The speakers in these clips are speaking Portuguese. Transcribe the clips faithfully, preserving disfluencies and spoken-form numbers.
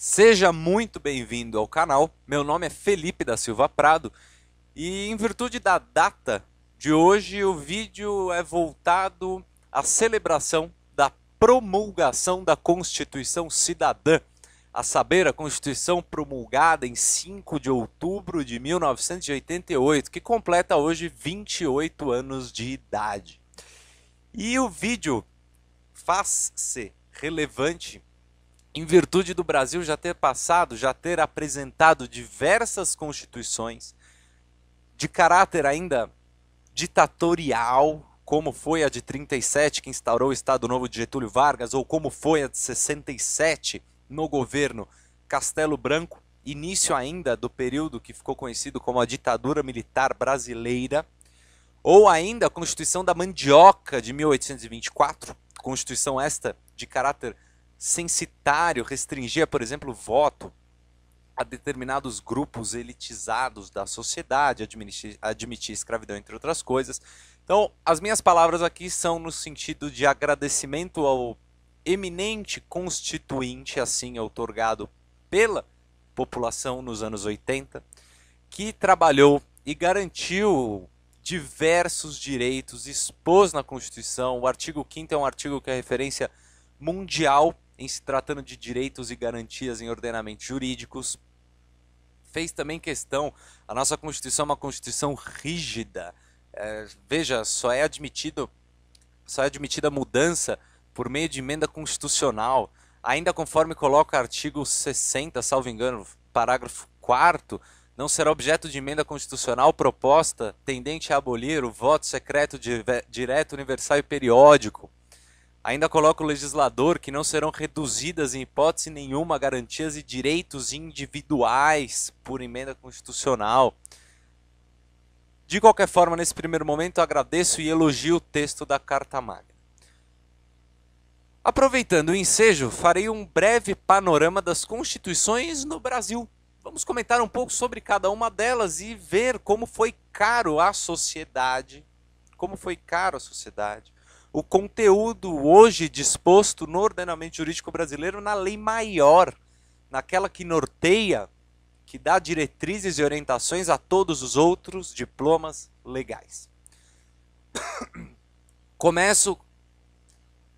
Seja muito bem-vindo ao canal, meu nome é Felipe da Silva Prado e em virtude da data de hoje o vídeo é voltado à celebração da promulgação da Constituição Cidadã, a saber, a Constituição promulgada em cinco de outubro de mil novecentos e oitenta e oito, que completa hoje vinte e oito anos de idade. E o vídeo faz-se relevante em virtude do Brasil já ter passado, já ter apresentado diversas constituições de caráter ainda ditatorial, como foi a de trinta e sete, que instaurou o Estado Novo de Getúlio Vargas, ou como foi a de sessenta e sete, no governo Castelo Branco, início ainda do período que ficou conhecido como a ditadura militar brasileira, ou ainda a Constituição da Mandioca de mil oitocentos e vinte e quatro, Constituição esta de caráter censitário, restringia, por exemplo, o voto a determinados grupos elitizados da sociedade, admitir, admitir escravidão, entre outras coisas. Então, as minhas palavras aqui são no sentido de agradecimento ao eminente constituinte, assim outorgado pela população nos anos oitenta, que trabalhou e garantiu diversos direitos, expôs na Constituição. O artigo quinto é um artigo que é referência mundial em se tratando de direitos e garantias em ordenamentos jurídicos. Fez também questão, a nossa Constituição é uma Constituição rígida. É, veja, só é admitido, só é admitida mudança por meio de emenda constitucional, ainda conforme coloca o artigo sessenta, salvo engano, parágrafo quarto, não será objeto de emenda constitucional proposta tendente a abolir o voto secreto direto, universal e periódico. Ainda coloca o legislador que não serão reduzidas em hipótese nenhuma garantias e direitos individuais por emenda constitucional. De qualquer forma, nesse primeiro momento, agradeço e elogio o texto da Carta Magna. Aproveitando o ensejo, farei um breve panorama das constituições no Brasil. Vamos comentar um pouco sobre cada uma delas e ver como foi caro à sociedade, como foi caro à sociedade, o conteúdo hoje disposto no ordenamento jurídico brasileiro na Lei Maior, naquela que norteia, que dá diretrizes e orientações a todos os outros diplomas legais. Começo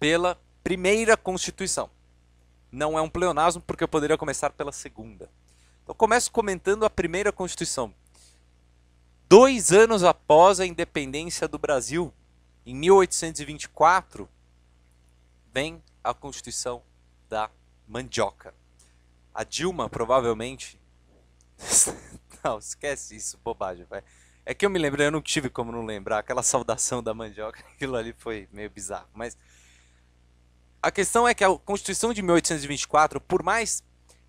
pela primeira Constituição. Não é um pleonasmo porque eu poderia começar pela segunda. Então começo comentando a primeira Constituição. Dois anos após a independência do Brasil, em mil oitocentos e vinte e quatro, vem a Constituição da Mandioca. A Dilma provavelmente... não, esquece isso, bobagem. Vai. É que eu me lembro, eu não tive como não lembrar, aquela saudação da mandioca, aquilo ali foi meio bizarro. Mas a questão é que a Constituição de mil oitocentos e vinte e quatro, por mais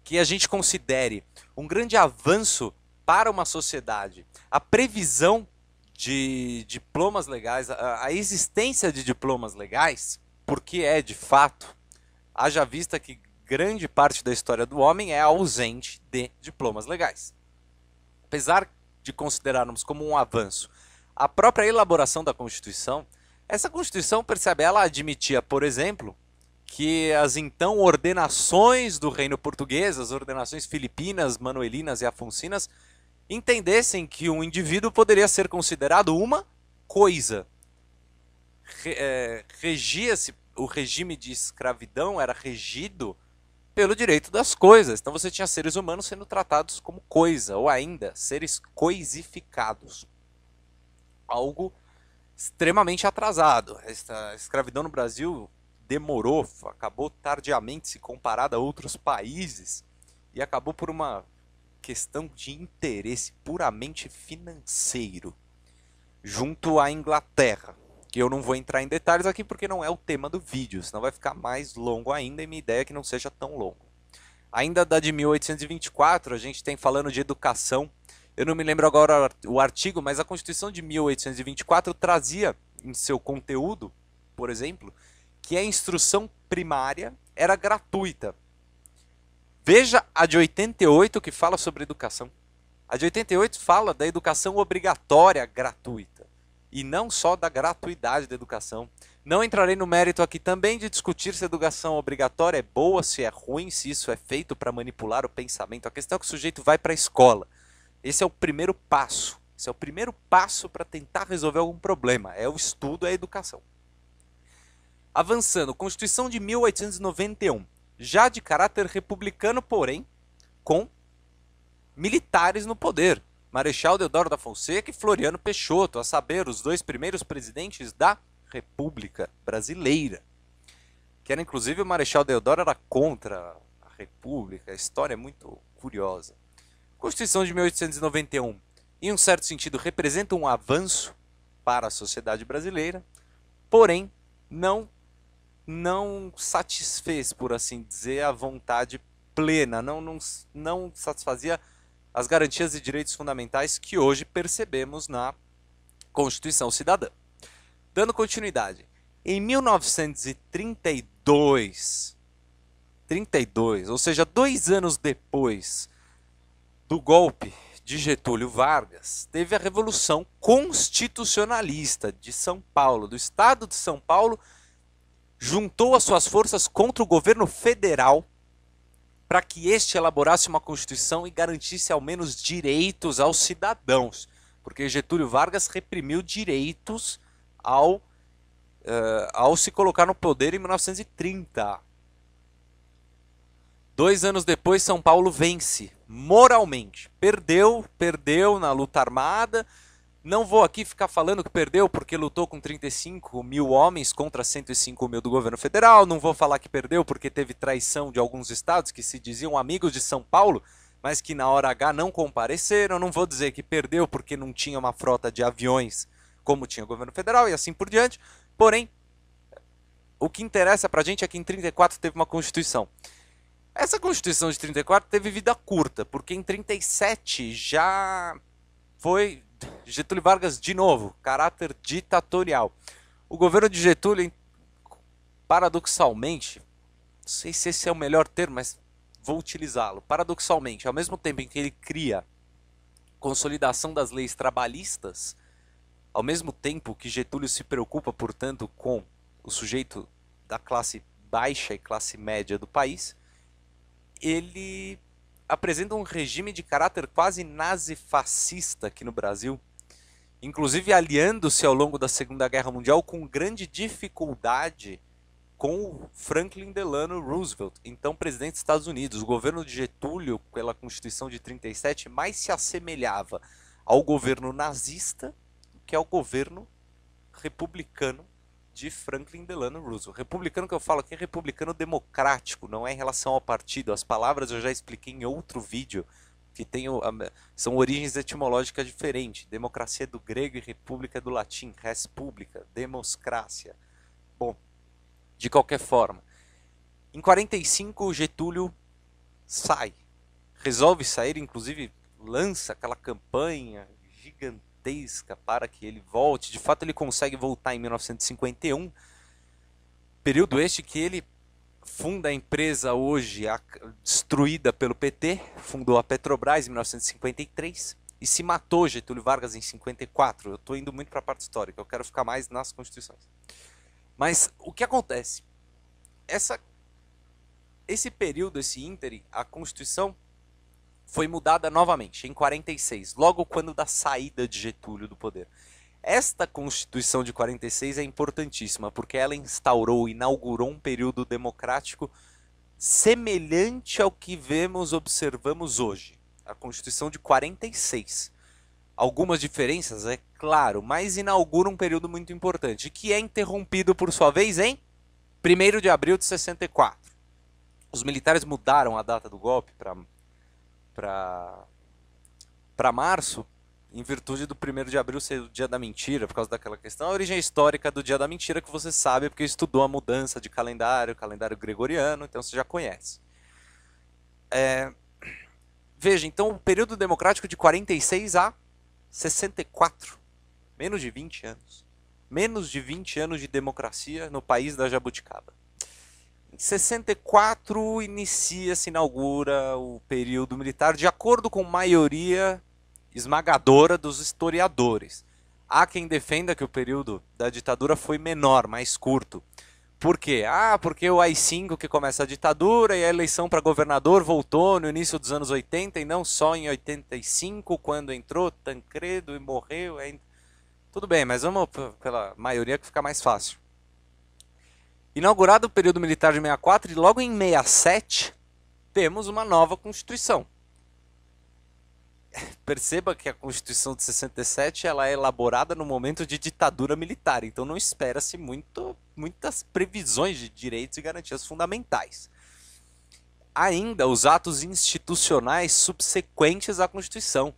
que a gente considere um grande avanço para uma sociedade, a previsão de diplomas legais, a existência de diplomas legais, porque é de fato, haja vista que grande parte da história do homem é ausente de diplomas legais. Apesar de considerarmos como um avanço a própria elaboração da Constituição, essa Constituição, percebe, ela admitia, por exemplo, que as então ordenações do reino português, as ordenações filipinas, manuelinas e afoncinas, entendessem que um indivíduo poderia ser considerado uma coisa. Re, é, regia-se, o regime de escravidão era regido pelo direito das coisas. Então você tinha seres humanos sendo tratados como coisa, ou ainda, seres coisificados. Algo extremamente atrasado. Essa escravidão no Brasil demorou, acabou tardiamente se comparada a outros países, e acabou por uma questão de interesse puramente financeiro junto à Inglaterra, que eu não vou entrar em detalhes aqui porque não é o tema do vídeo, senão vai ficar mais longo ainda, e minha ideia é que não seja tão longo. Ainda da de mil oitocentos e vinte e quatro, a gente tem falando de educação, eu não me lembro agora o artigo, mas a Constituição de mil oitocentos e vinte e quatro trazia em seu conteúdo, por exemplo, que a instrução primária era gratuita. Veja a de oitenta e oito, que fala sobre educação. A de oitenta e oito fala da educação obrigatória gratuita, e não só da gratuidade da educação. Não entrarei no mérito aqui também de discutir se a educação obrigatória é boa, se é ruim, se isso é feito para manipular o pensamento. A questão é que o sujeito vai para a escola. Esse é o primeiro passo. Esse é o primeiro passo para tentar resolver algum problema. É o estudo, é a educação. Avançando, Constituição de mil oitocentos e noventa e um. Já de caráter republicano, porém, com militares no poder. Marechal Deodoro da Fonseca e Floriano Peixoto, a saber, os dois primeiros presidentes da República Brasileira. Que era, inclusive, o Marechal Deodoro era contra a República. A história é muito curiosa. Constituição de mil oitocentos e noventa e um, em um certo sentido, representa um avanço para a sociedade brasileira, porém, não, não satisfez, por assim dizer, a vontade plena, não, não, não satisfazia as garantias e direitos fundamentais que hoje percebemos na Constituição Cidadã. Dando continuidade, em mil novecentos e trinta e dois, trinta e dois, ou seja, dois anos depois do golpe de Getúlio Vargas, teve a Revolução Constitucionalista de São Paulo, do Estado de São Paulo, juntou as suas forças contra o governo federal para que este elaborasse uma Constituição e garantisse ao menos direitos aos cidadãos, porque Getúlio Vargas reprimiu direitos ao, uh, ao se colocar no poder em mil novecentos e trinta. Dois anos depois, São Paulo vence, moralmente. Perdeu, perdeu na luta armada. Não vou aqui ficar falando que perdeu porque lutou com trinta e cinco mil homens contra cento e cinco mil do governo federal. Não vou falar que perdeu porque teve traição de alguns estados que se diziam amigos de São Paulo, mas que na hora H não compareceram. Não vou dizer que perdeu porque não tinha uma frota de aviões como tinha o governo federal e assim por diante. Porém, o que interessa pra gente é que em trinta e quatro teve uma Constituição. Essa Constituição de trinta e quatro teve vida curta, porque em trinta e sete já foi Getúlio Vargas de novo, caráter ditatorial. O governo de Getúlio, paradoxalmente, não sei se esse é o melhor termo, mas vou utilizá-lo. Paradoxalmente, ao mesmo tempo em que ele cria consolidação das leis trabalhistas, ao mesmo tempo que Getúlio se preocupa, portanto, com o sujeito da classe baixa e classe média do país, ele apresenta um regime de caráter quase nazifascista aqui no Brasil, inclusive aliando-se ao longo da Segunda Guerra Mundial com grande dificuldade com o Franklin Delano Roosevelt, então presidente dos Estados Unidos. O governo de Getúlio, pela Constituição de trinta e sete, mais se assemelhava ao governo nazista do que ao governo republicano de Franklin Delano Roosevelt. Republicano que eu falo aqui é republicano democrático, não é em relação ao partido. As palavras eu já expliquei em outro vídeo, que tem o, são origens etimológicas diferentes. Democracia é do grego e república é do latim. Res publica, democracia. Bom, de qualquer forma, em quarenta e cinco Getúlio sai, resolve sair, inclusive lança aquela campanha gigantesca para que ele volte. De fato, ele consegue voltar em mil novecentos e cinquenta e um, período este que ele funda a empresa hoje a, destruída pelo P T, fundou a Petrobras em mil novecentos e cinquenta e três e se matou Getúlio Vargas em cinquenta e quatro. Eu estou indo muito para a parte histórica, eu quero ficar mais nas constituições. Mas o que acontece? Essa, esse período, esse ínterim, a Constituição foi mudada novamente, em quarenta e seis, logo quando da saída de Getúlio do poder. Esta Constituição de quarenta e seis é importantíssima, porque ela instaurou, inaugurou um período democrático semelhante ao que vemos, observamos hoje. A Constituição de quarenta e seis. Algumas diferenças, é claro, mas inaugura um período muito importante, que é interrompido, por sua vez, em primeiro de abril de sessenta e quatro. Os militares mudaram a data do golpe para... para para março, em virtude do primeiro de abril ser o dia da mentira, por causa daquela questão, a origem histórica do dia da mentira que você sabe, porque estudou a mudança de calendário, calendário gregoriano, então você já conhece. É... Veja, então, o período democrático de quarenta e seis a sessenta e quatro, menos de vinte anos. Menos de vinte anos de democracia no país da jabuticaba. Em sessenta e quatro inicia-se, inaugura o período militar de acordo com a maioria esmagadora dos historiadores. Há quem defenda que o período da ditadura foi menor, mais curto. Por quê? Ah, porque o A I cinco que começa a ditadura e a eleição para governador voltou no início dos anos oitenta e não só em oitenta e cinco, quando entrou Tancredo e morreu. É... Tudo bem, mas vamos pela maioria que fica mais fácil. Inaugurado o período militar de sessenta e quatro e logo em sessenta e sete temos uma nova Constituição. Perceba que a Constituição de sessenta e sete ela é elaborada no momento de ditadura militar, então não espera-se muito, muitas previsões de direitos e garantias fundamentais. Ainda os atos institucionais subsequentes à Constituição.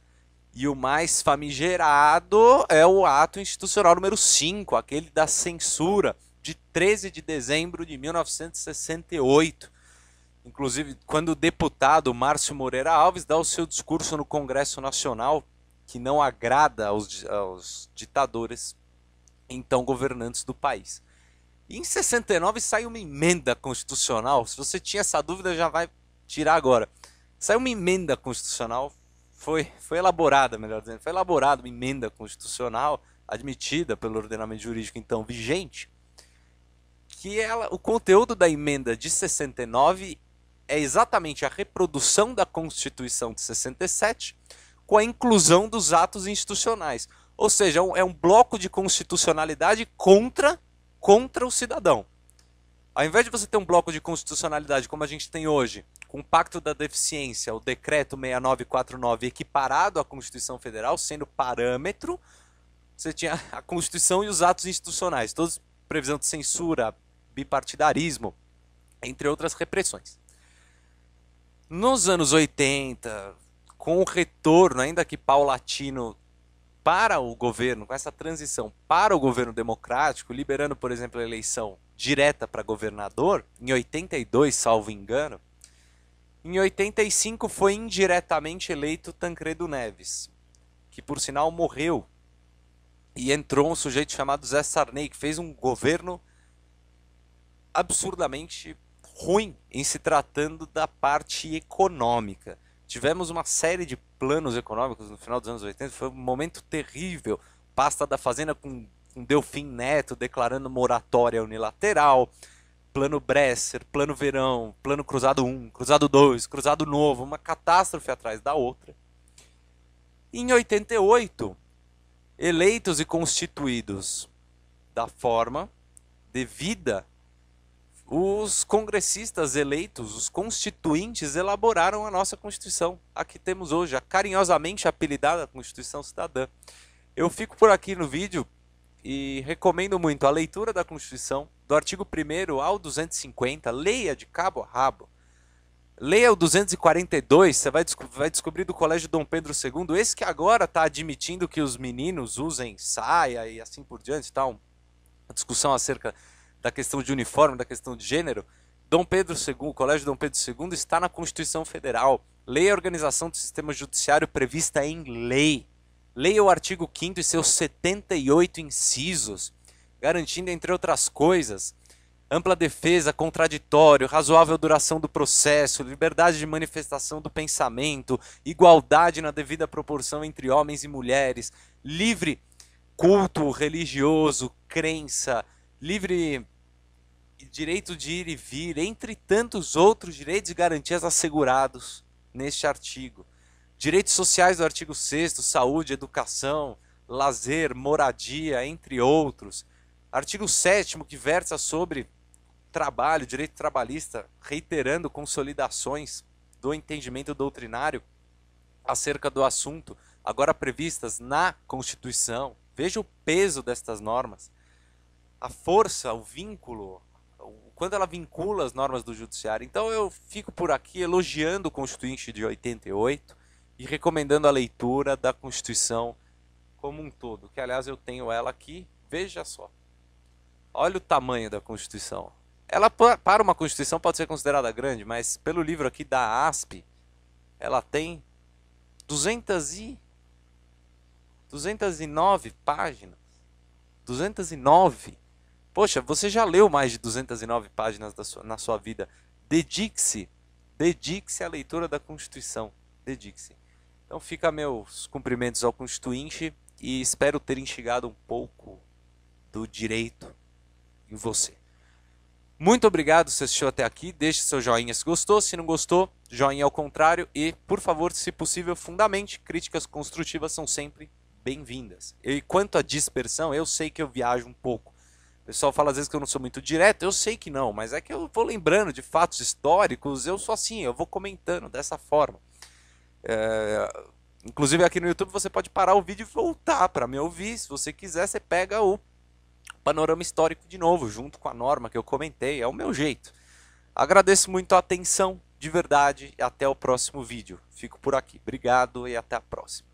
E o mais famigerado é o ato institucional número cinco, aquele da censura, de treze de dezembro de mil novecentos e sessenta e oito. Inclusive, quando o deputado Márcio Moreira Alves dá o seu discurso no Congresso Nacional, que não agrada aos, aos ditadores, então governantes do país. E em sessenta e nove sai uma emenda constitucional, se você tinha essa dúvida já vai tirar agora. Sai uma emenda constitucional, foi, foi elaborada, melhor dizendo, foi elaborada uma emenda constitucional admitida pelo ordenamento jurídico então vigente, que ela, o conteúdo da emenda de sessenta e nove é exatamente a reprodução da Constituição de sessenta e sete com a inclusão dos atos institucionais. Ou seja, é um bloco de constitucionalidade contra, contra o cidadão. Ao invés de você ter um bloco de constitucionalidade como a gente tem hoje, com o Pacto da Deficiência, o Decreto seis nove quatro nove equiparado à Constituição Federal, sendo parâmetro, você tinha a Constituição e os atos institucionais, todos previsão de censura, bipartidarismo, entre outras repressões. Nos anos oitenta, com o retorno, ainda que paulatino, para o governo, com essa transição para o governo democrático, liberando, por exemplo, a eleição direta para governador, em oitenta e dois, salvo engano, em oitenta e cinco foi indiretamente eleito Tancredo Neves, que por sinal morreu, e entrou um sujeito chamado Zé Sarney, que fez um governo absurdamente ruim em se tratando da parte econômica. Tivemos uma série de planos econômicos no final dos anos oitenta, foi um momento terrível. Pasta da Fazenda com, com Delfim Neto declarando moratória unilateral, plano Bresser, plano Verão, plano Cruzado um, Cruzado dois, Cruzado Novo, uma catástrofe atrás da outra. E em oitenta e oito, eleitos e constituídos da forma devida, os congressistas eleitos, os constituintes, elaboraram a nossa Constituição, a que temos hoje, a carinhosamente apelidada Constituição Cidadã. Eu fico por aqui no vídeo e recomendo muito a leitura da Constituição, do artigo primeiro ao duzentos e cinquenta, leia de cabo a rabo. Leia o duzentos e quarenta e dois, você vai, desco vai descobrir do Colégio Dom Pedro segundo, esse que agora está admitindo que os meninos usem saia e assim por diante, tá? Uma discussão acerca da questão de uniforme, da questão de gênero. Dom Pedro segundo, o Colégio Dom Pedro segundo está na Constituição Federal. Leia a organização do sistema judiciário prevista em lei. Leia o artigo quinto e seus setenta e oito incisos, garantindo, entre outras coisas, ampla defesa, contraditório, razoável duração do processo, liberdade de manifestação do pensamento, igualdade na devida proporção entre homens e mulheres, livre culto religioso, crença, livre direito de ir e vir, entre tantos outros direitos e garantias assegurados neste artigo. Direitos sociais do artigo sexto, saúde, educação, lazer, moradia, entre outros. Artigo sétimo, que versa sobre trabalho, direito trabalhista, reiterando consolidações do entendimento doutrinário acerca do assunto, agora previstas na Constituição. Veja o peso destas normas, a força, o vínculo, quando ela vincula as normas do judiciário. Então eu fico por aqui elogiando o Constituinte de oitenta e oito e recomendando a leitura da Constituição como um todo, que aliás eu tenho ela aqui, veja só. Olha o tamanho da Constituição. Ela, para uma Constituição, pode ser considerada grande, mas pelo livro aqui da A S P, ela tem duzentas e duzentas e nove páginas. duzentas e nove. Poxa, você já leu mais de duzentas e nove páginas da sua, na sua vida. Dedique-se. Dedique-se à leitura da Constituição. Dedique-se. Então fica meus cumprimentos ao Constituinte e espero ter instigado um pouco do direito em você. Muito obrigado se assistiu até aqui, deixe seu joinha se gostou, se não gostou, joinha ao contrário e, por favor, se possível, fundamente, críticas construtivas são sempre bem-vindas. E quanto à dispersão, eu sei que eu viajo um pouco. O pessoal fala às vezes que eu não sou muito direto, eu sei que não, mas é que eu vou lembrando de fatos históricos, eu sou assim, eu vou comentando dessa forma. É... Inclusive aqui no YouTube você pode parar o vídeo e voltar para me ouvir, se você quiser você pega o panorama histórico de novo, junto com a norma que eu comentei, é o meu jeito. Agradeço muito a atenção, de verdade, e até o próximo vídeo. Fico por aqui, obrigado e até a próxima.